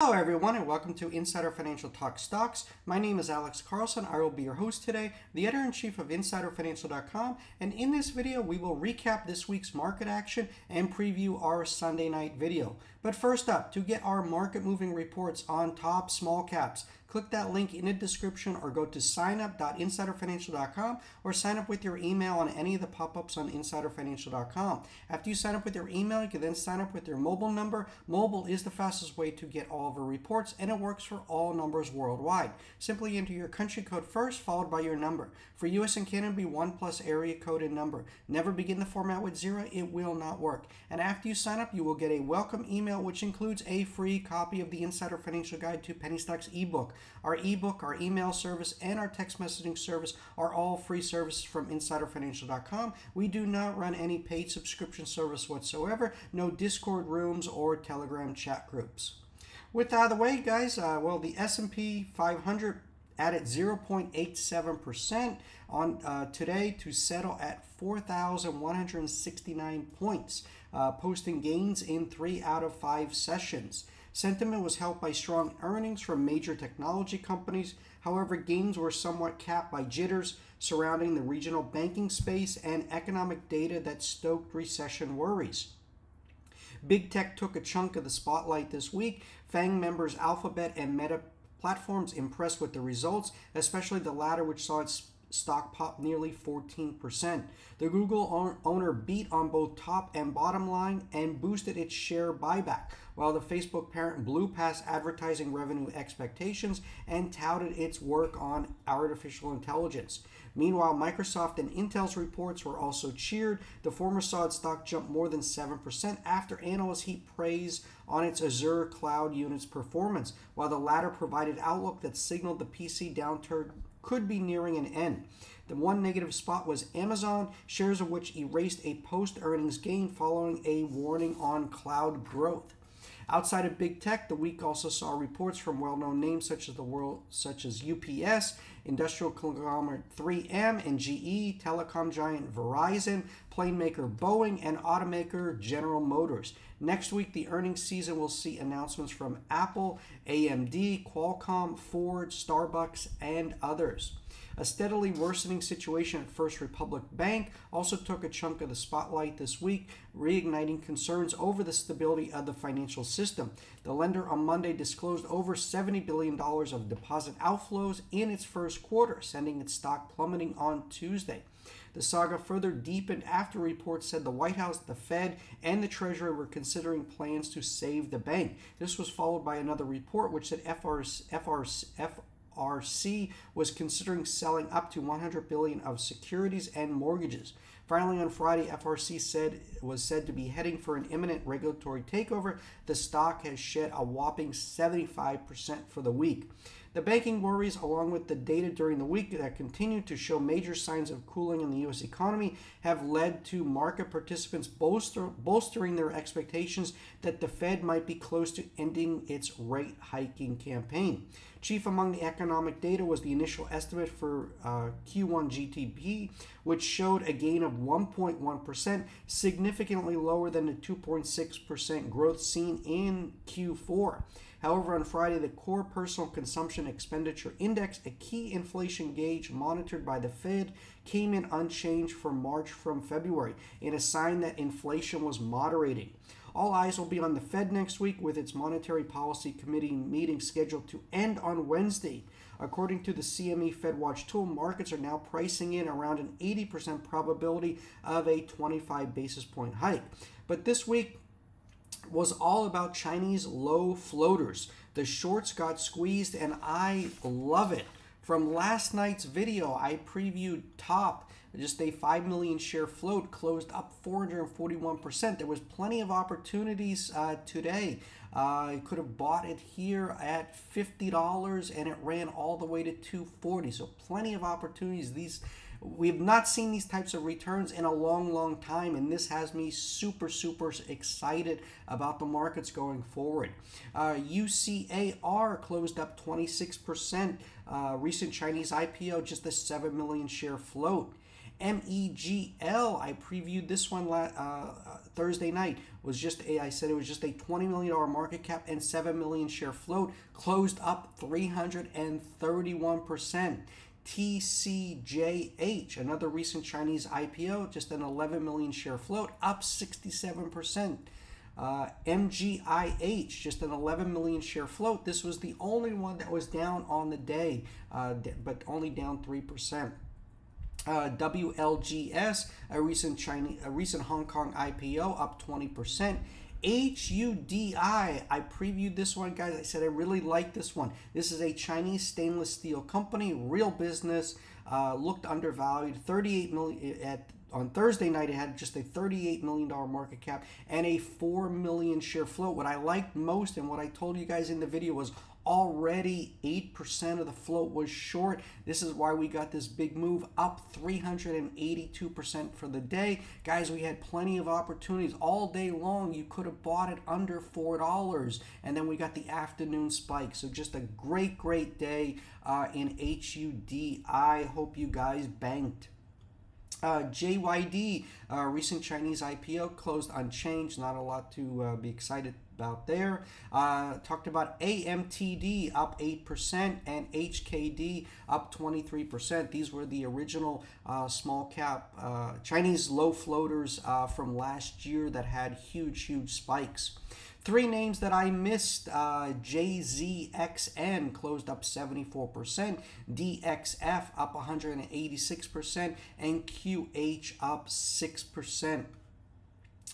Hello everyone and welcome to Insider Financial Talk Stocks. My name is Alex Carlson. I will be your host today, the editor-in-chief of InsiderFinancial.com, and in this video we will recap this week's market action and preview our Sunday night video. But first up, to get our market moving reports on top small caps, click that link in the description or go to signup.insiderfinancial.com or sign up with your email on any of the pop-ups on insiderfinancial.com. After you sign up with your email, you can then sign up with your mobile number. Mobile is the fastest way to get all of our reports, and it works for all numbers worldwide. Simply enter your country code first, followed by your number. For US and Canada, be 1 plus area code and number. Never begin the format with 0. It will not work. And after you sign up, you will get a welcome email, which includes a free copy of the Insider Financial Guide to Penny Stocks ebook. Our ebook, our email service, and our text messaging service are all free services from InsiderFinancial.com. We do not run any paid subscription service whatsoever, no Discord rooms or Telegram chat groups. With that out of the way, guys, well, the S&P 500 added 0.87% on today to settle at 4,169 points, posting gains in 3 out of 5 sessions. Sentiment was helped by strong earnings from major technology companies. However, gains were somewhat capped by jitters surrounding the regional banking space and economic data that stoked recession worries. Big tech took a chunk of the spotlight this week. FANG members Alphabet and Meta platforms impressed with the results, especially the latter, which saw its stock popped nearly 14%. The Google owner beat on both top and bottom line and boosted its share buyback, while the Facebook parent blew past advertising revenue expectations and touted its work on artificial intelligence. Meanwhile, Microsoft and Intel's reports were also cheered. The former saw its stock jump more than 7% after analysts heaped praise on its Azure cloud unit's performance, while the latter provided outlook that signaled the PC downturn could be nearing an end. The one negative spot was Amazon, shares of which erased a post-earnings gain following a warning on cloud growth. Outside of big tech, the week also saw reports from well-known names such as UPS, industrial conglomerate 3M and GE, telecom giant Verizon, plane maker Boeing, and automaker General Motors. Next week, the earnings season will see announcements from Apple, AMD, Qualcomm, Ford, Starbucks, and others. A steadily worsening situation at First Republic Bank also took a chunk of the spotlight this week, reigniting concerns over the stability of the financial system. The lender on Monday disclosed over $70 billion of deposit outflows in its first quarter, sending its stock plummeting on Tuesday. The saga further deepened after reports said the White House, the Fed, and the Treasury were considering plans to save the bank. This was followed by another report which said FRC was considering selling up to $100 billion of securities and mortgages. Finally, on Friday, FRC was said to be heading for an imminent regulatory takeover. The stock has shed a whopping 75% for the week. The banking worries, along with the data during the week that continued to show major signs of cooling in the U.S. economy, have led to market participants bolstering their expectations that the Fed might be close to ending its rate hiking campaign. Chief among the economic data was the initial estimate for Q1 GDP, which showed a gain of 1.1%, significantly lower than the 2.6% growth seen in Q4. However, on Friday, the Core Personal Consumption Expenditure Index, a key inflation gauge monitored by the Fed, came in unchanged for March from February, in a sign that inflation was moderating. All eyes will be on the Fed next week, with its Monetary Policy Committee meeting scheduled to end on Wednesday. According to the CME FedWatch tool, markets are now pricing in around an 80% probability of a 25 basis point hike. But this week was all about Chinese low floaters. The shorts got squeezed, and I love it. From last night's video, I previewed TOP. Just a 5 million share float closed up 441%. There was plenty of opportunities today. I could have bought it here at $50, and it ran all the way to $240. So plenty of opportunities. We have not seen these types of returns in a long, long time, and this has me super, super excited about the markets going forward. UCAR closed up 26%. Recent Chinese IPO, just a 7 million share float. MEGL, I previewed this one Thursday night. I said it was just a $20 million market cap and 7 million share float. Closed up 331%. TCJH, another recent Chinese IPO, just an 11 million share float, up 67%. MGIH, just an 11 million share float. This was the only one that was down on the day, but only down 3%. WLGS, a recent Hong Kong IPO, up 20%. HUDI, I previewed this one, guys. I said I really like this one. This is a Chinese stainless steel company, real business, looked undervalued, 38 million on Thursday night. It had just a $38 million market cap and a 4 million share float. What I liked most and what I told you guys in the video was already 8% of the float was short. This is why we got this big move up 382% for the day. Guys, we had plenty of opportunities all day long. You could have bought it under $4, and then we got the afternoon spike. So just a great, great day in HUDI. Hope you guys banked. JYD, recent Chinese IPO, closed unchanged. Not a lot to be excited about there. Talked about AMTD up 8% and HKD up 23%. These were the original small cap Chinese low floaters from last year that had huge, huge spikes. Three names that I missed, JZXN closed up 74%, DXF up 186%, and QH up 6%.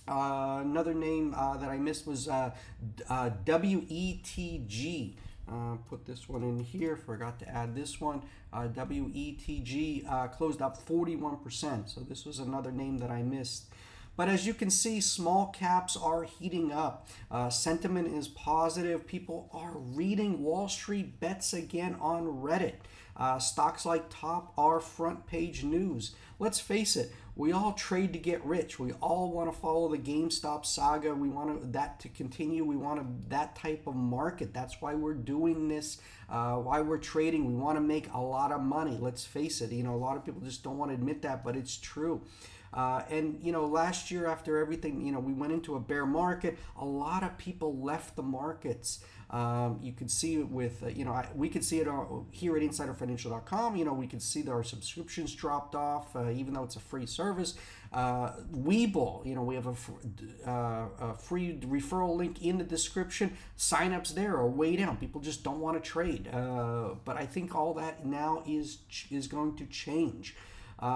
Another name that I missed was WETG. Put this one in here, forgot to add this one. WETG closed up 41%, so this was another name that I missed. But as you can see, small caps are heating up. Sentiment is positive. People are reading Wall Street Bets again on Reddit. Stocks like TOP are front page news. Let's face it, we all trade to get rich. We all want to follow the GameStop saga. We want that to continue. We want that type of market. That's why we're doing this, why we're trading. We want to make a lot of money. Let's face it, you know, a lot of people just don't want to admit that, but it's true. And, you know, last year after everything, you know, we went into a bear market. A lot of people left the markets. You could see it with, you know, we could see it here at InsiderFinancial.com. You know, we could see that our subscriptions dropped off, even though it's a free service. Webull, you know, we have a free referral link in the description. Signups there are way down. People just don't want to trade. But I think all that now is going to change. You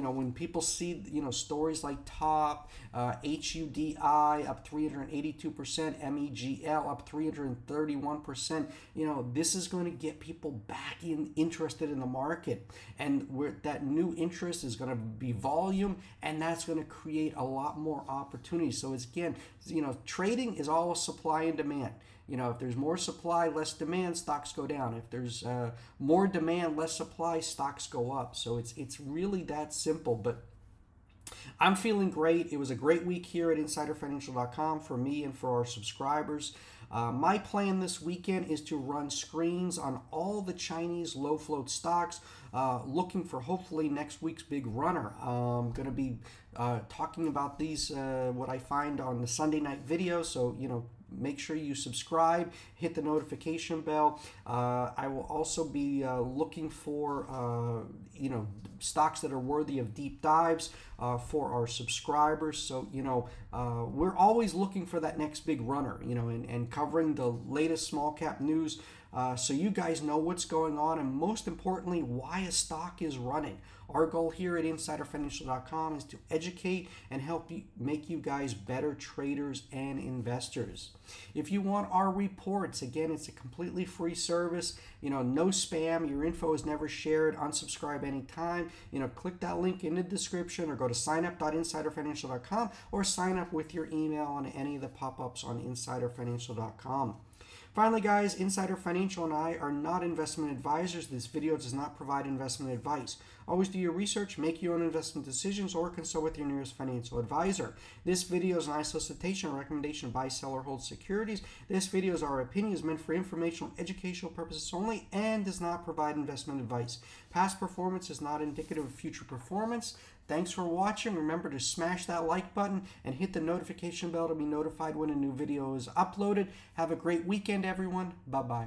know, when people see, you know, stories like TOP, HUDI up 382%, MEGL up 331%, you know, this is going to get people back interested in the market. And that new interest is going to be volume, and that's going to create a lot more opportunities. So it's, again, you know, trading is all supply and demand. You know, if there's more supply, less demand, stocks go down. If there's more demand, less supply, stocks go up. So it's really that simple. But I'm feeling great. It was a great week here at InsiderFinancial.com for me and for our subscribers. My plan this weekend is to run screens on all the Chinese low float stocks, looking for hopefully next week's big runner. I'm going to be talking about these, what I find on the Sunday night video. So, you know, make sure you subscribe, hit the notification bell. I will also be looking for, you know, stocks that are worthy of deep dives for our subscribers. So, you know, we're always looking for that next big runner, you know, and covering the latest small cap news. So you guys know what's going on, and most importantly, why a stock is running. Our goal here at InsiderFinancial.com is to educate and help you make you guys better traders and investors. If you want our reports, again, it's a completely free service. You know, no spam. Your info is never shared. Unsubscribe anytime. You know, click that link in the description or go to signup.insiderfinancial.com or sign up with your email on any of the pop-ups on InsiderFinancial.com. Finally, guys, Insider Financial and I are not investment advisors. This video does not provide investment advice. Always do your research, make your own investment decisions, or consult with your nearest financial advisor. This video is an solicitation or recommendation to buy, sell, or hold securities. This video is our opinion, is meant for informational and educational purposes only, and does not provide investment advice. Past performance is not indicative of future performance. Thanks for watching. Remember to smash that like button and hit the notification bell to be notified when a new video is uploaded. Have a great weekend, everyone. Bye-bye.